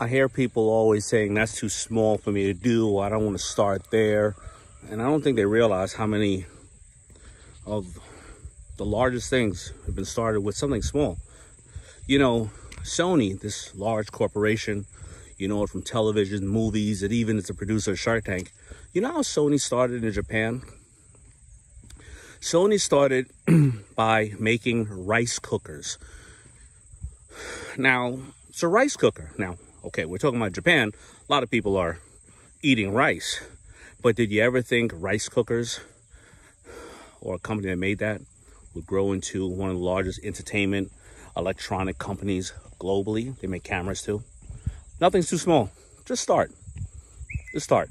I hear people always saying that's too small for me to do. I don't want to start there. And I don't think they realize how many of the largest things have been started with something small. You know, Sony, this large corporation, you know it from television, movies, and even it's a producer of Shark Tank. You know how Sony started in Japan? Sony started by making rice cookers. Now, it's a rice cooker. Now, okay, we're talking about Japan. A lot of people are eating rice. But did you ever think rice cookers or a company that made that would grow into one of the largest entertainment electronic companies globally? They make cameras too. Nothing's too small. Just start.